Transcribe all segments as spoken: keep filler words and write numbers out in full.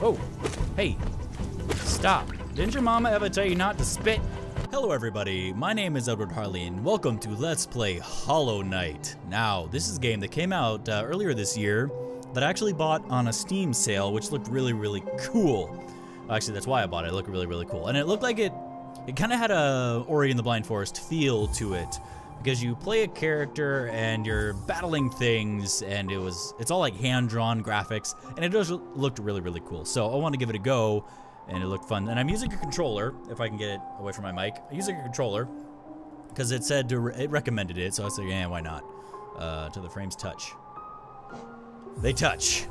Whoa. Hey. Stop. Didn't your mama ever tell you not to spit? Hello everybody, my name is Edward Harley and welcome to Let's Play Hollow Knight. Now, this is a game that came out uh, earlier this year that I actually bought on a Steam sale, which looked really, really cool. Actually, that's why I bought it. It looked really, really cool. And it looked like it, it kind of had a Ori and the Blind Forest feel to it, because you play a character and you're battling things, and it was, it's all like hand-drawn graphics, and it just looked really, really cool. So I want to give it a go, and it looked fun. And I'm using a controller, if I can get it away from my mic. I'm using a controller, because it said, to re it recommended it, so I said, yeah, why not? Uh, till the frames touch. They touch.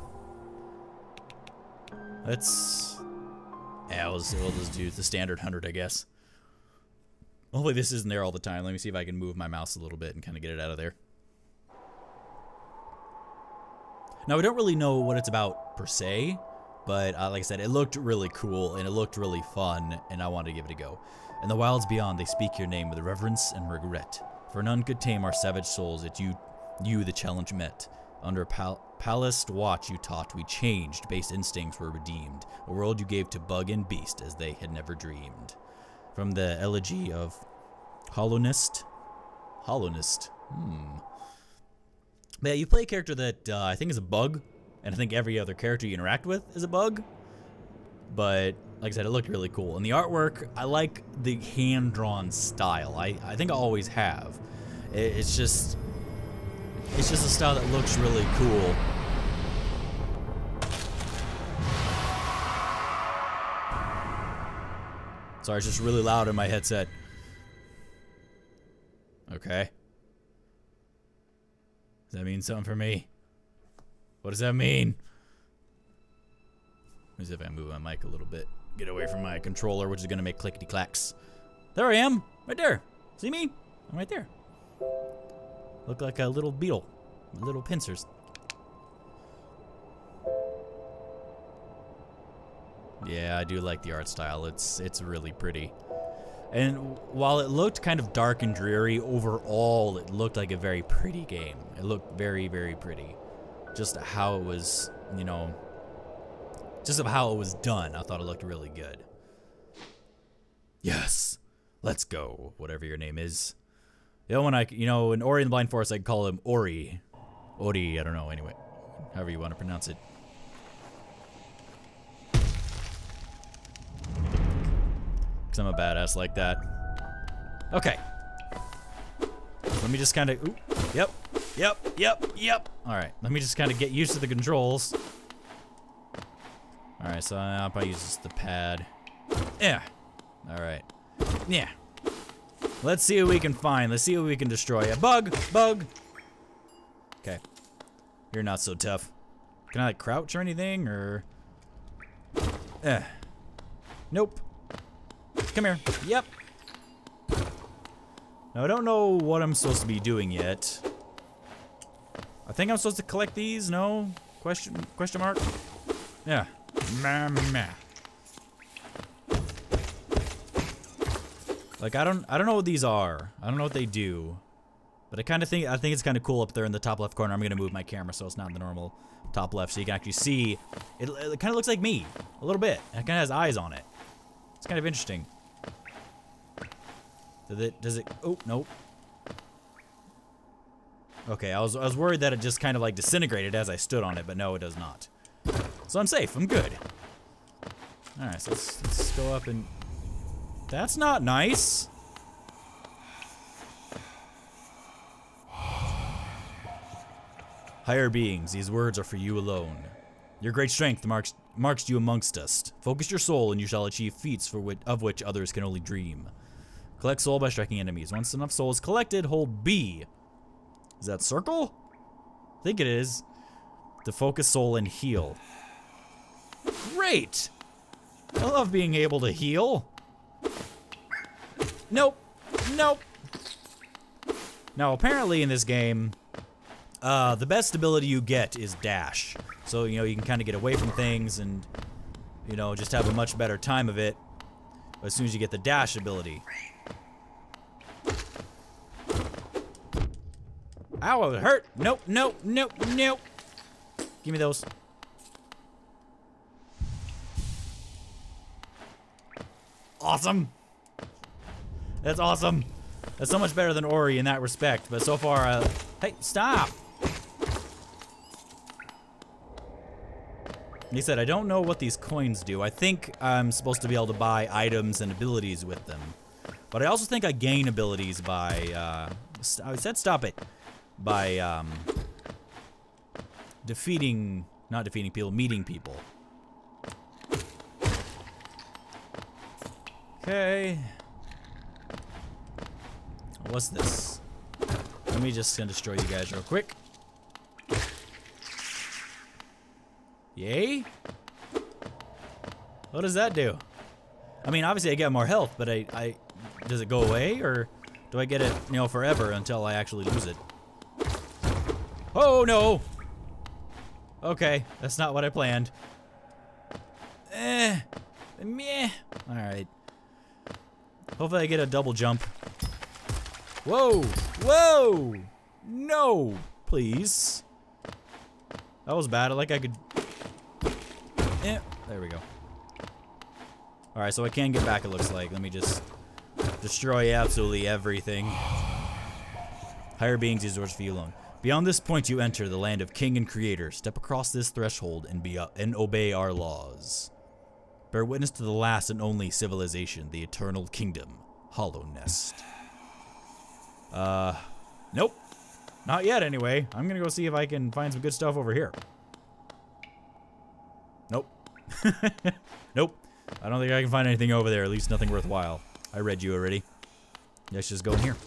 Let's, yeah, we'll just, we'll just do the standard one hundred, I guess. Hopefully this isn't there all the time. Let me see if I can move my mouse a little bit and kind of get it out of there. Now, I don't really know what it's about per se, but uh, like I said, it looked really cool and it looked really fun, and I wanted to give it a go. In the wilds beyond, they speak your name with reverence and regret, for none could tame our savage souls. Yet you, you the challenge met. Under pal palaced watch you taught, we changed. Base instincts were redeemed. A world you gave to bug and beast as they had never dreamed. From the Elegy of Hollownest. Hollownest. Hmm. But yeah, you play a character that uh, I think is a bug, and I think every other character you interact with is a bug. But like I said, it looked really cool. And the artwork, I like the hand-drawn style. I, I think I always have. It, it's just, it's just a style that looks really cool. Sorry, it's just really loud in my headset. Okay. Does that mean something for me? What does that mean? Let me see if I can move my mic a little bit. Get away from my controller, which is gonna make clickety clacks. There I am, right there. See me? I'm right there. Look like a little beetle, little pincers. Yeah, I do like the art style. It's it's really pretty. And while it looked kind of dark and dreary, overall it looked like a very pretty game. It looked very, very pretty. Just how it was, you know, just of how it was done, I thought it looked really good. Yes, let's go, whatever your name is. The other one, I, you know, in Ori and the Blind Forest, I'd call him Ori. Ori, I don't know, anyway. However you want to pronounce it. I'm a badass like that. Okay. Let me just kind of, yep, yep, yep, yep. All right, let me just kind of get used to the controls. All right, so I'll probably use just the pad. Yeah. All right. Yeah. Let's see what we can find. Let's see what we can destroy. A bug, bug. Okay. You're not so tough. Can I like crouch or anything, or? Eh. Nope. Come here. Yep. Now, I don't know what I'm supposed to be doing yet. I think I'm supposed to collect these, no? Question question mark? Yeah. Meh, meh. Like I don't I don't know what these are. I don't know what they do. But I kinda think I think it's kinda cool up there in the top left corner. I'm gonna move my camera so it's not in the normal top left, so you can actually see it, it kinda looks like me. A little bit. It kinda has eyes on it. It's kind of interesting. Does it, does it, oh, nope. Okay, I was, I was worried that it just kind of like disintegrated as I stood on it, but no, it does not. So I'm safe, I'm good. All right, so let's, let's go up and, that's not nice. Higher beings, these words are for you alone. Your great strength marks, marks you amongst us. Focus your soul and you shall achieve feats for which, of which others can only dream. Collect soul by striking enemies. Once enough soul is collected, hold B. Is that circle? I think it is. To focus soul and heal. Great! I love being able to heal. Nope. Nope. Now apparently in this game, Uh, the best ability you get is dash. So, you know, you can kind of get away from things and, you know, just have a much better time of it as soon as you get the dash ability. Ow, it hurt. Nope, nope, nope, nope. Give me those. awesome. That's awesome. That's so much better than Ori in that respect, but so far, uh, hey, stop! He said, I don't know what these coins do. I think I'm supposed to be able to buy items and abilities with them. But I also think I gain abilities by, uh, I said stop it. By, um, defeating, not defeating people, meeting people. Okay. What's this? Let me just destroy you guys real quick. Yay? What does that do? I mean, obviously I get more health, but I, I, does it go away, or do I get it, you know, forever until I actually lose it? Oh no! Okay, that's not what I planned. Eh, meh. All right. Hopefully I get a double jump. Whoa! Whoa! No! Please. That was bad. I like I could. Eh, there we go. All right, so I can get back. It looks like. Let me just destroy absolutely everything. Higher beings use doors for you alone. Beyond this point, you enter the land of King and Creator. Step across this threshold and be up and obey our laws. Bear witness to the last and only civilization, the Eternal Kingdom, Hollownest. Uh, nope. Not yet, anyway. I'm gonna go see if I can find some good stuff over here. Nope. Nope. I don't think I can find anything over there, at least nothing worthwhile. I read you already. Let's just go in here.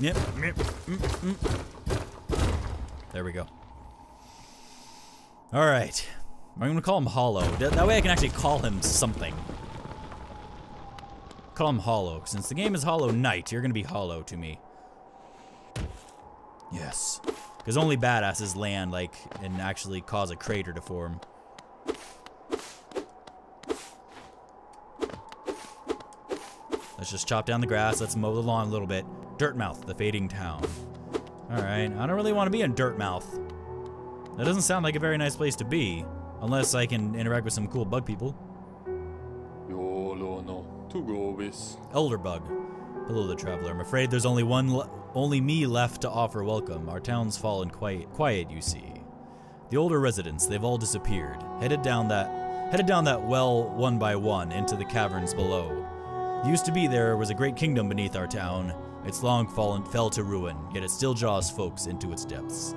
Yep. Yep. Mm -mm. There we go. Alright. I'm gonna call him Hollow. That way I can actually call him something. Call him Hollow. Since the game is Hollow Knight, you're gonna be Hollow to me. Yes. Because only badasses land, like, and actually cause a crater to form. Let's just chop down the grass. Let's mow the lawn a little bit. Dirtmouth, the fading town. Alright, I don't really want to be in Dirtmouth. That doesn't sound like a very nice place to be. Unless I can interact with some cool bug people. Elderbug. Hello, the traveler. I'm afraid there's only one, le only me left to offer welcome. Our town's fallen quiet, quiet, you see. The older residents, they've all disappeared. Headed down that, headed down that well one by one into the caverns below. Used to be there was a great kingdom beneath our town. It's long fallen, fell to ruin, yet it still draws folks into its depths.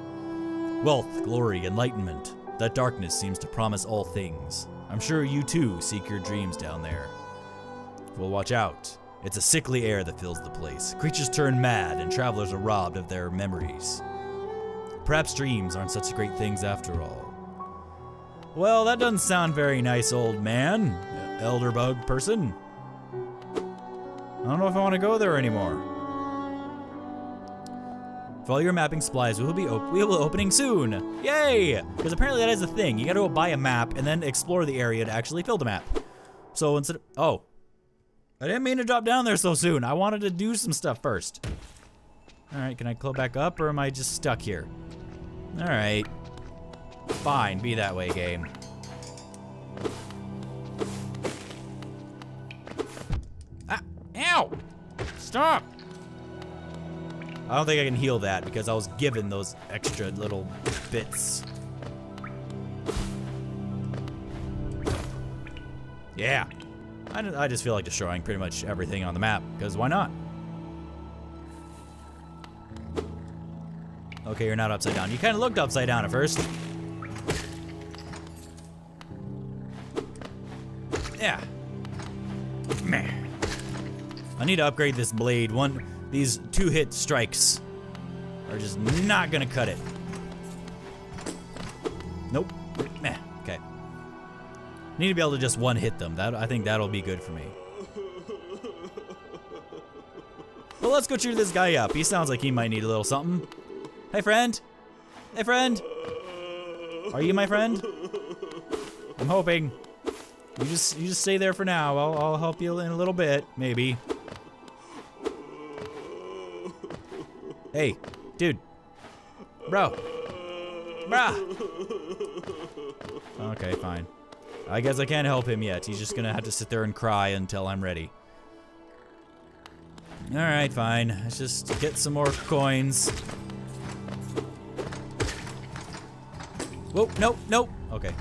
Wealth, glory, enlightenment. That darkness seems to promise all things. I'm sure you too seek your dreams down there. Well, watch out. It's a sickly air that fills the place. Creatures turn mad, and travelers are robbed of their memories. Perhaps dreams aren't such great things after all. Well, that doesn't sound very nice, old man. Elderbug person. I don't know if I want to go there anymore. For all your mapping supplies, we will be op we will be opening soon. Yay! Because apparently that is the thing. You got to go buy a map and then explore the area to actually fill the map. So instead of, oh, I didn't mean to drop down there so soon. I wanted to do some stuff first. All right, can I climb back up, or am I just stuck here? All right, fine. Be that way, game. Ah! Ow! Stop! I don't think I can heal that because I was given those extra little bits. Yeah. I just feel like destroying pretty much everything on the map, because why not? Okay, you're not upside down. You kind of looked upside down at first. Yeah. Man. I need to upgrade this blade. One, these two-hit strikes are just not gonna cut it. Nope. Meh. Okay. Need to be able to just one-hit them. That, I think that'll be good for me. Well, let's go cheer this guy up. He sounds like he might need a little something. Hey, friend. Hey, friend. Are you my friend? I'm hoping. You just you just stay there for now. I'll, I'll help you in a little bit, maybe. Hey, dude. Bro. Bruh. Okay, fine. I guess I can't help him yet. He's just gonna have to sit there and cry until I'm ready. Alright, fine. Let's just get some more coins. Whoa, nope, nope. Okay.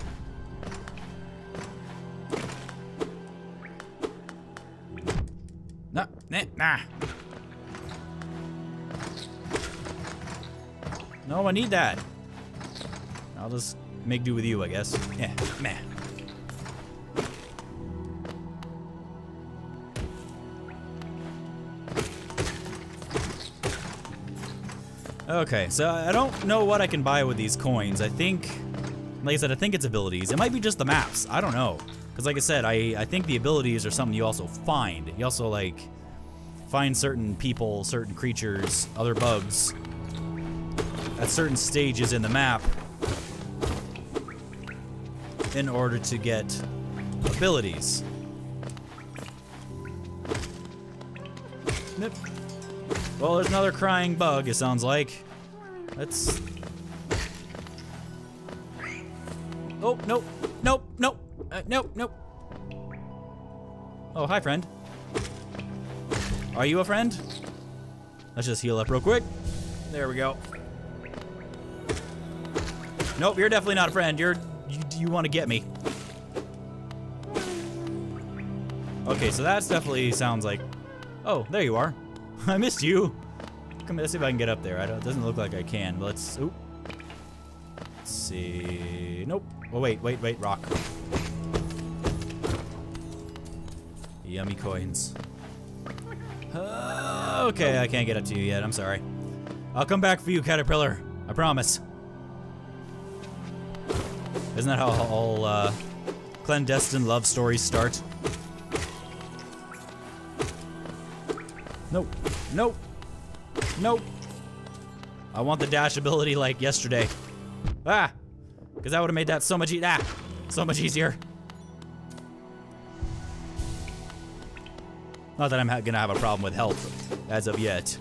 Nah, nah, nah. No, I need that. I'll just make do with you, I guess. Yeah, man. Okay, so I don't know what I can buy with these coins. I think, like I said, I think it's abilities. It might be just the maps. I don't know. Because like I said, I, I think the abilities are something you also find. You also, like, find certain people, certain creatures, other bugs at certain stages in the map in order to get abilities. Nope. Well, there's another crying bug, it sounds like. Let's... Oh, nope, nope, nope, uh, nope, nope. Oh, hi, friend. Are you a friend? Let's just heal up real quick. There we go. Nope, you're definitely not a friend. You're... You, you want to get me. Okay, so that's definitely sounds like... Oh, there you are. I missed you. Come, let's see if I can get up there. I don't, it doesn't look like I can, but let's, oop. Let's see. Nope. Oh, wait, wait, wait, rock. Yummy coins. Uh, okay, I can't get up to you yet. I'm sorry. I'll come back for you, Caterpillar. I promise. Isn't that how all uh, clandestine love stories start? Nope. Nope. Nope. I want the dash ability like yesterday. Ah! Because that would have made that so much e- ah! So much easier. Not that I'm ha gonna have a problem with health as of yet.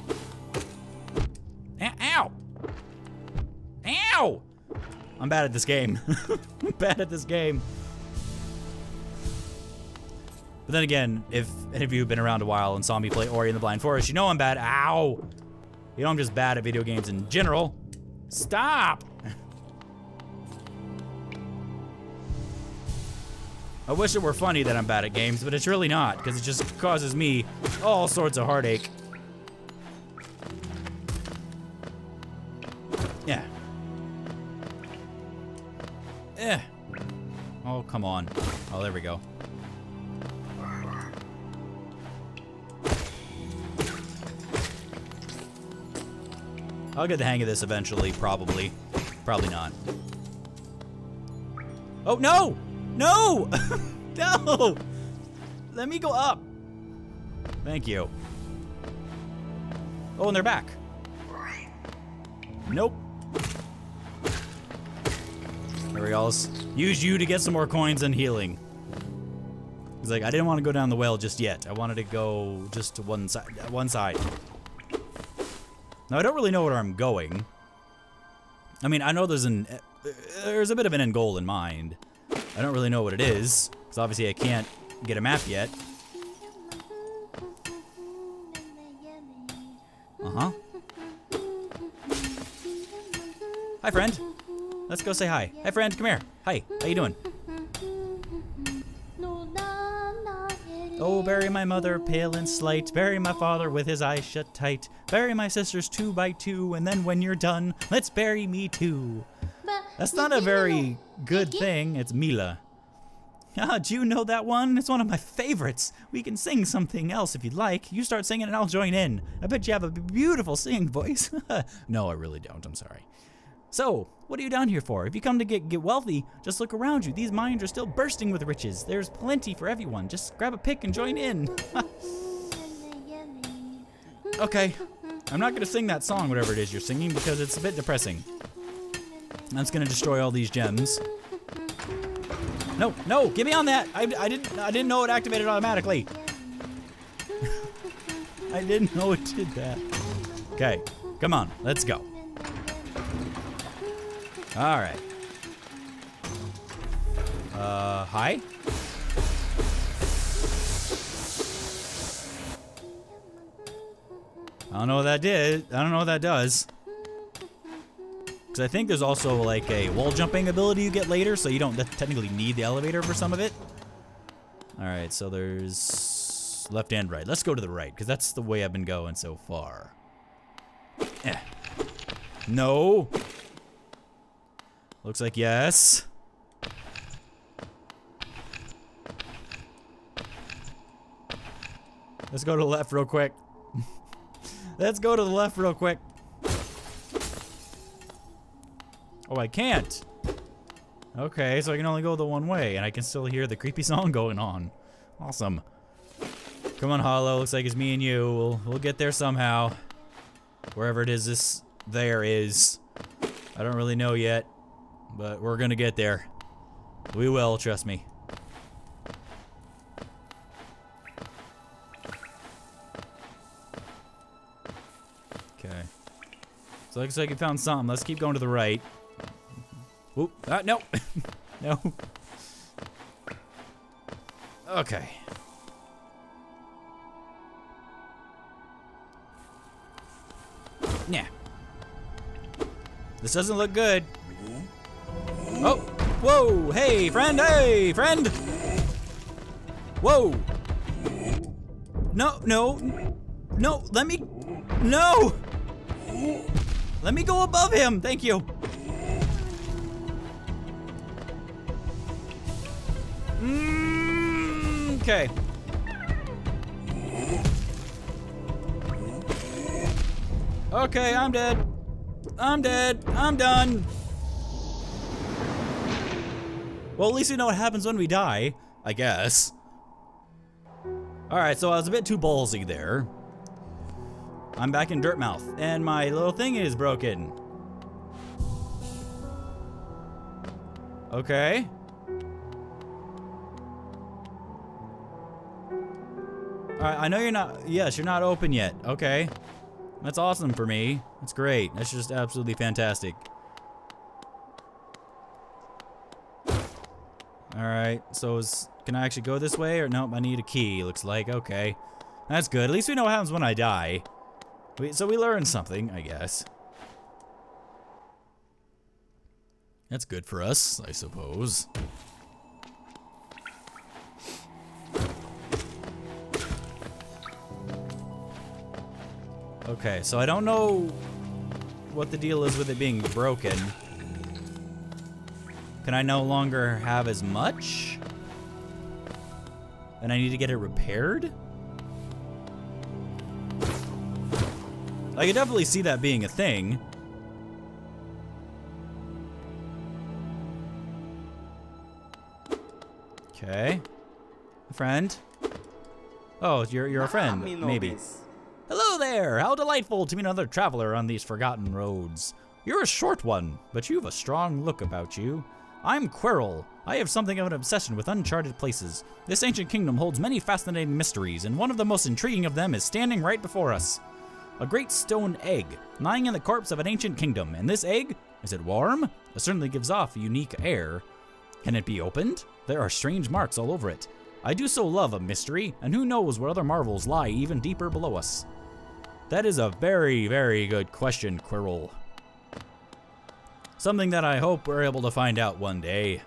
Ow! Ow! I'm bad at this game. I'm bad at this game. But then again, if any of you have been around a while and saw me play Ori and the Blind Forest, you know I'm bad. Ow! You know I'm just bad at video games in general. Stop! I wish it were funny that I'm bad at games, but it's really not, because it just causes me all sorts of heartache. Yeah. Eh. Oh, come on. Oh, there we go. I'll get the hang of this eventually, probably. Probably not. Oh, no! No! No! Let me go up. Thank you. Oh, and they're back. Nope. There we go. Let's use you to get some more coins and healing. He's like, I didn't want to go down the well just yet. I wanted to go just to one side. One side. Now, I don't really know where I'm going. I mean, I know there's an... There's a bit of an end goal in mind. I don't really know what it is, because obviously I can't get a map yet. Uh-huh. Hi, friend. Let's go say hi. Hi, friend. Come here. Hi. How you doing? Oh, bury my mother, pale and slight. Bury my father with his eyes shut tight. Bury my sisters two by two, and then when you're done, let's bury me too. That's not a very good thing. It's Myla. Ah, do you know that one? It's one of my favorites. We can sing something else if you'd like. You start singing and I'll join in. I bet you have a beautiful singing voice. No, I really don't. I'm sorry. So, what are you down here for? If you come to get, get wealthy, just look around you. These mines are still bursting with riches. There's plenty for everyone. Just grab a pick and join in. Okay, I'm not gonna sing that song, whatever it is you're singing, because it's a bit depressing. That's gonna destroy all these gems. No, no, get me on that. I, I didn't, I didn't know it activated automatically. I didn't know it did that. Okay, come on, let's go. All right. Uh, Uh, hi? I don't know what that did. I don't know what that does. Because I think there's also like a wall jumping ability you get later, so you don't technically need the elevator for some of it. Alright, so there's left and right. Let's go to the right, because that's the way I've been going so far. Eh. No. Looks like yes. Let's go to the left real quick. Let's go to the left real quick. Oh, I can't. Okay, so I can only go the one way, and I can still hear the creepy song going on. Awesome. Come on, Hollow. Looks like it's me and you. We'll, we'll get there somehow. Wherever it is this there is. I don't really know yet, but we're gonna get there. We will, trust me. Okay. So looks like we found something. Let's keep going to the right. Oop. Ah, no. No. Okay. Nah. This doesn't look good. Oh. Whoa. Hey, friend. Hey, friend. Whoa. No, no. No, let me. No. Let me go above him. Thank you. Mm, okay. Okay, I'm dead. I'm dead. I'm done. Well, at least we know what happens when we die, I guess. Alright, so I was a bit too ballsy there. I'm back in Dirtmouth, and my little thing is broken. Okay. Alright, I know you're not- yes, you're not open yet. Okay. That's awesome for me. That's great. That's just absolutely fantastic. Alright, so is, can I actually go this way? Or nope, I need a key, looks like. Okay. That's good. At least we know what happens when I die. We, so we learned something, I guess. That's good for us, I suppose. Okay, so I don't know what the deal is with it being broken. Can I no longer have as much? And I need to get it repaired? I could definitely see that being a thing. Okay. A friend? Oh, you're, you're a friend, maybe. Hello there! How delightful to meet another traveler on these forgotten roads. You're a short one, but you've a strong look about you. I'm Quirrell. I have something of an obsession with uncharted places. This ancient kingdom holds many fascinating mysteries, and one of the most intriguing of them is standing right before us. A great stone egg, lying in the corpse of an ancient kingdom, and this egg, is it warm? It certainly gives off a unique air. Can it be opened? There are strange marks all over it. I do so love a mystery, and who knows what other marvels lie even deeper below us. That is a very, very good question, Quirrell. Something that I hope we're able to find out one day.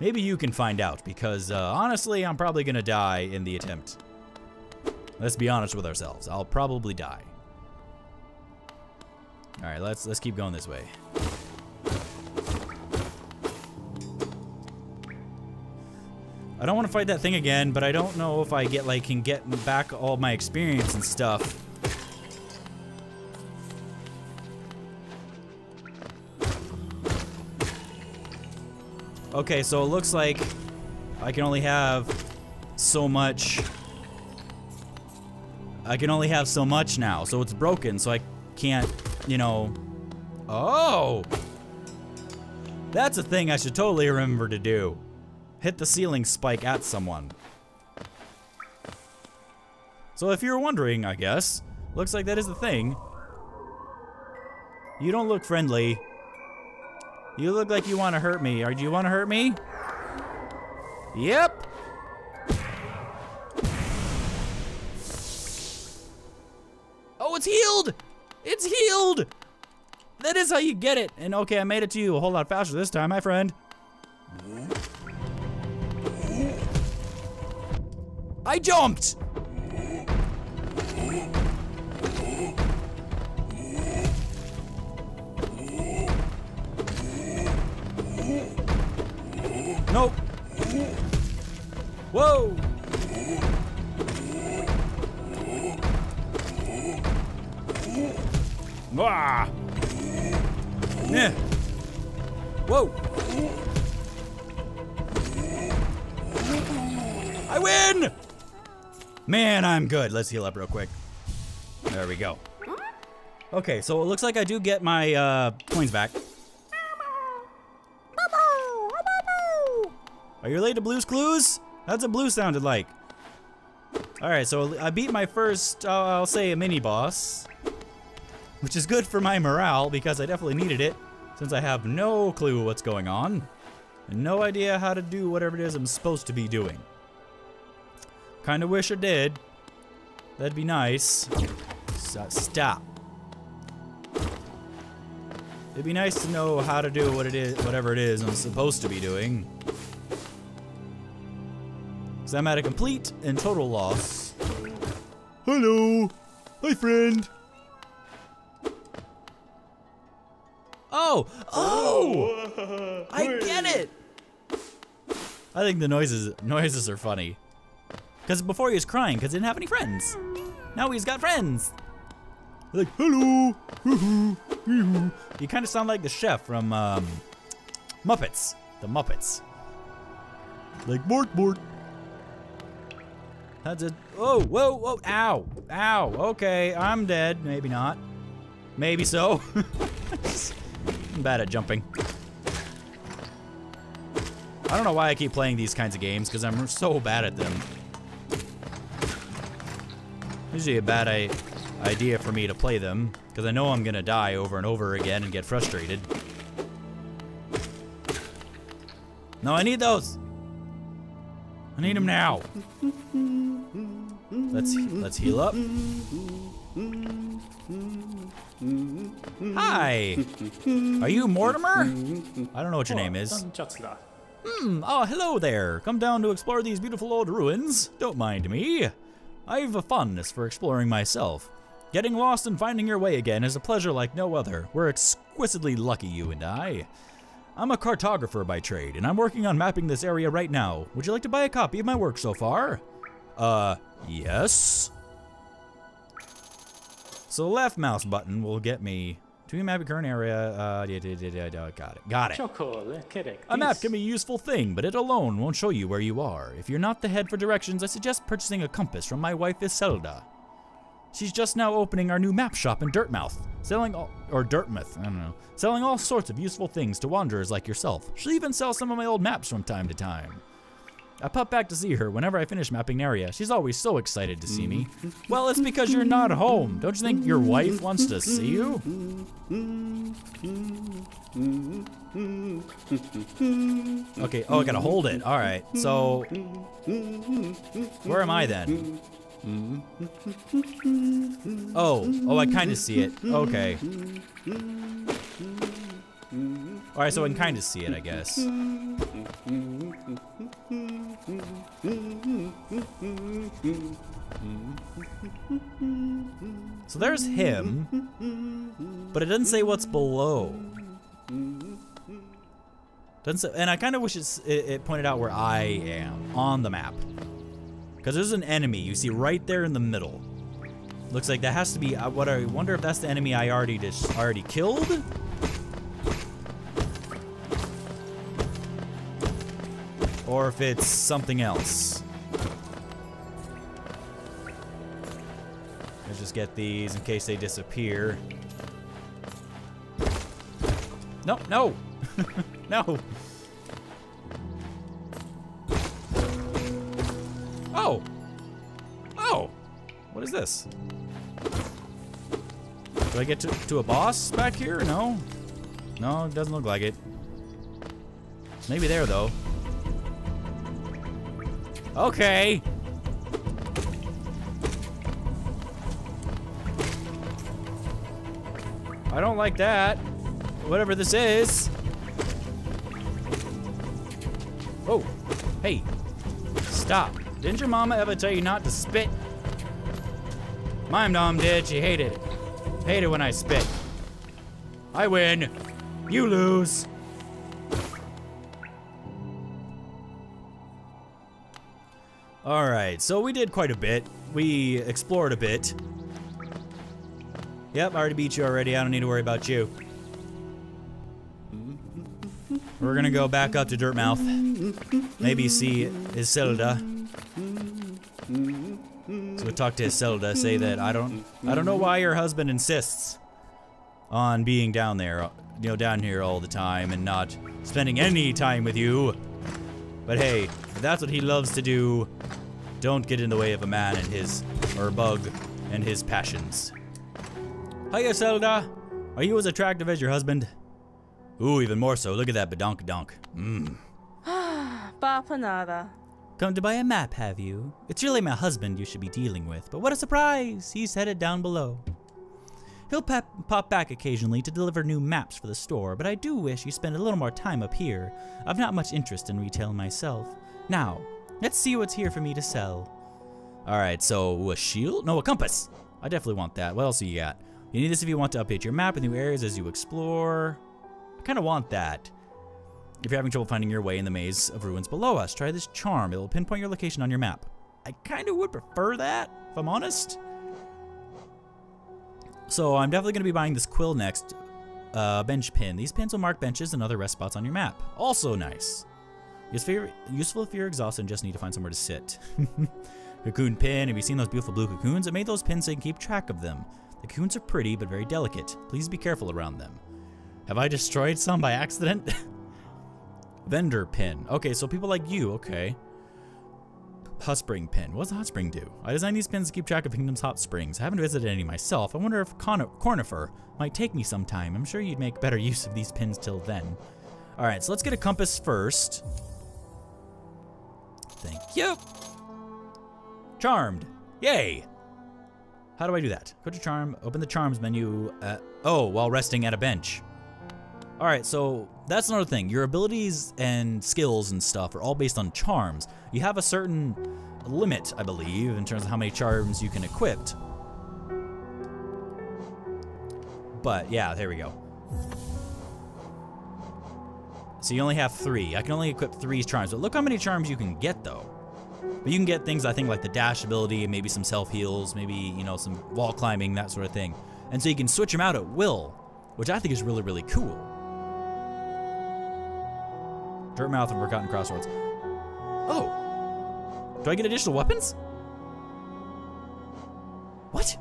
Maybe you can find out, because uh, honestly, I'm probably gonna die in the attempt. Let's be honest with ourselves. I'll probably die. All right, let's let's keep going this way. I don't want to fight that thing again, but I don't know if I get like can get back all my experience and stuff. Okay, so it looks like I can only have so much. I can only have so much now, so it's broken, so I can't, you know. Oh! That's a thing I should totally remember to do. Hit the ceiling spike at someone. So if you're wondering, I guess, looks like that is the thing. You don't look friendly. You look like you want to hurt me. Or do you want to hurt me? Yep. Oh, it's healed. It's healed. That is how you get it. And okay, I made it to you a whole lot faster this time, my friend. I jumped. Nope. Whoa. Ah. Yeah. Whoa. I win! Man, I'm good. Let's heal up real quick. There we go. Okay, so it looks like I do get my uh, coins back. Are you related to Blue's Clues? That's what Blue sounded like. Alright, so I beat my first, uh, I'll say, a mini-boss. Which is good for my morale, because I definitely needed it. Since I have no clue what's going on. And no idea how to do whatever it is I'm supposed to be doing. Kinda wish I did. That'd be nice. So, stop. It'd be nice to know how to do what it is, whatever it is I'm supposed to be doing. So I'm at a complete and total loss. Hello, my friend. Oh, oh! I get it. I think the noises noises are funny. Cause before he was crying, cause he didn't have any friends. Now he's got friends. Like hello, you kind of sound like the chef from um, Muppets, the Muppets. Like Mort Mort. That's it. Oh, whoa, whoa, ow, ow, okay, I'm dead. Maybe not. Maybe so. I'm bad at jumping. I don't know why I keep playing these kinds of games, because I'm so bad at them. Usually a bad I idea for me to play them, because I know I'm going to die over and over again and get frustrated. No, I need those. I need them now. Let's let's heal up. Hi. Are you Mortimer? I don't know what your name is. Hmm. Oh, hello there. Come down to explore these beautiful old ruins. Don't mind me. I have a fondness for exploring myself. Getting lost and finding your way again is a pleasure like no other. We're exquisitely lucky, you and I. I'm a cartographer by trade, and I'm working on mapping this area right now. Would you like to buy a copy of my work so far? Uh, yes. So the left mouse button will get me to map a current area. Uh, yeah, yeah, yeah, yeah, got it, got it. A map can be a useful thing, but it alone won't show you where you are. If you're not the head for directions, I suggest purchasing a compass from my wife Iselda. She's just now opening our new map shop in Dirtmouth, selling all, or Dirtmouth, I don't know, selling all sorts of useful things to wanderers like yourself. She'll even sell some of my old maps from time to time. I pop back to see her whenever I finish mapping an area. She's always so excited to see me. Well, it's because you're not home. Don't you think your wife wants to see you? Okay, oh, I gotta hold it. All right, so where am I then? Oh, oh, I kind of see it. Okay. All right, so I can kind of see it, I guess. So there's him, but it doesn't say what's below. Doesn't say, and I kind of wish it's, it, it pointed out where I am on the map. Because there's an enemy you see right there in the middle. Looks like that has to be, uh, what I wonder if that's the enemy I already just already killed? Or if it's something else. Let's just get these in case they disappear. No, no, no. Oh! Oh! What is this? Do I get to, to a boss back here? No? No, it doesn't look like it. Maybe there, though. Okay. I don't like that. Whatever this is. Oh, hey, stop. Didn't your mama ever tell you not to spit? My mom did, she hated it. Hated when I spit. I win, you lose. All right, so we did quite a bit. We explored a bit. Yep, I already beat you already, I don't need to worry about you. We're gonna go back up to Dirtmouth. Maybe see Iselda. So we talk to Iselda, say that I don't, I don't know why your husband insists on being down there, you know, down here all the time and not spending any time with you. But hey, if that's what he loves to do, don't get in the way of a man and his, or a bug and his passions. Hi Iselda, are you as attractive as your husband? Ooh, even more so. Look at that badonkadonk. Mmm. Ba panada. Come to buy a map, have you? It's really my husband you should be dealing with, but what a surprise! He's headed down below. He'll pop, pop back occasionally to deliver new maps for the store, but I do wish you spent a little more time up here. I've not much interest in retail myself. Now, let's see what's here for me to sell. Alright, so a shield? No, a compass! I definitely want that. What else do you got? You need this if you want to update your map with new areas as you explore. I kind of want that. If you're having trouble finding your way in the maze of ruins below us, try this charm. It will pinpoint your location on your map. I kind of would prefer that, if I'm honest. So I'm definitely going to be buying this quill next. Uh, bench pin. These pins will mark benches and other rest spots on your map. Also nice. Useful if you're exhausted and just need to find somewhere to sit. Cocoon pin. Have you seen those beautiful blue cocoons? It made those pins so you can keep track of them. The cocoons are pretty, but very delicate. Please be careful around them. Have I destroyed some by accident? Vendor pin. Okay, so people like you, okay. Hot spring pin. What does the hot spring do? I designed these pins to keep track of Kingdom's hot springs. I haven't visited any myself. I wonder if Con Cornifer might take me sometime. I'm sure you'd make better use of these pins till then. All right, so let's get a compass first. Thank you. Charmed. Yay. How do I do that? Go to charm, open the charms menu. Uh, oh, while resting at a bench. All right, so that's another thing. Your abilities and skills and stuff are all based on charms. You have a certain limit, I believe, in terms of how many charms you can equip. But yeah, there we go. So you only have three. I can only equip three charms, but look how many charms you can get though. But you can get things, I think, like the dash ability, maybe some self-heals, maybe, you know, some wall climbing, that sort of thing. And so you can switch them out at will, which I think is really, really cool. Dirtmouth and Forgotten Crossroads. Oh! Do I get additional weapons? What?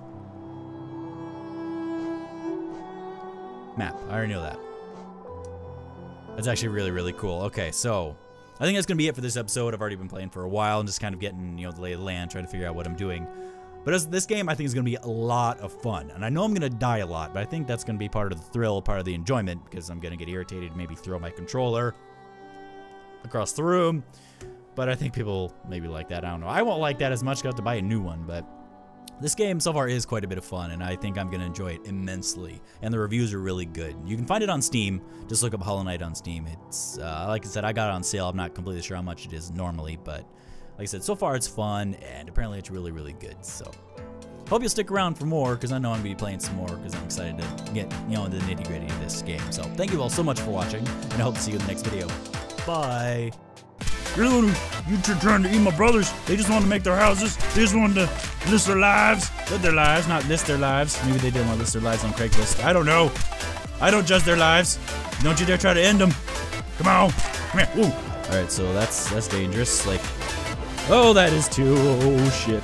Map. I already know that. That's actually really, really cool. Okay, so I think that's gonna be it for this episode. I've already been playing for a while and just kind of getting, you know, the lay of the land, trying to figure out what I'm doing. But as this game, I think, is gonna be a lot of fun. And I know I'm gonna die a lot, but I think that's gonna be part of the thrill, part of the enjoyment, because I'm gonna get irritated, maybe throw my controller across the room. But I think people maybe like that, I don't know. I won't like that as much, got to buy a new one, but this game so far is quite a bit of fun, and I think I'm gonna enjoy it immensely. And the reviews are really good. You can find it on Steam. Just look up Hollow Knight on Steam. It's, uh, like I said, I got it on sale. I'm not completely sure how much it is normally, but like I said, so far it's fun, and apparently it's really, really good, so. Hope you'll stick around for more, because I know I'm gonna be playing some more, because I'm excited to get, you know, into the nitty-gritty of this game. So thank you all so much for watching, and I hope to see you in the next video. Bye. You're the one who, you're trying to eat my brothers. They just wanted to make their houses. They just wanted to list their lives. Live their lives, not list their lives. Maybe they didn't want to list their lives on Craigslist. I don't know. I don't judge their lives. Don't you dare try to end them. Come on. Come here. Ooh. All right, so that's that's dangerous. Like, oh, that is too. Oh, shit.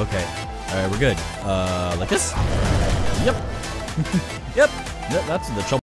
Okay. All right, we're good. Uh, like this? Yep. Yep. Yep, that's the trouble.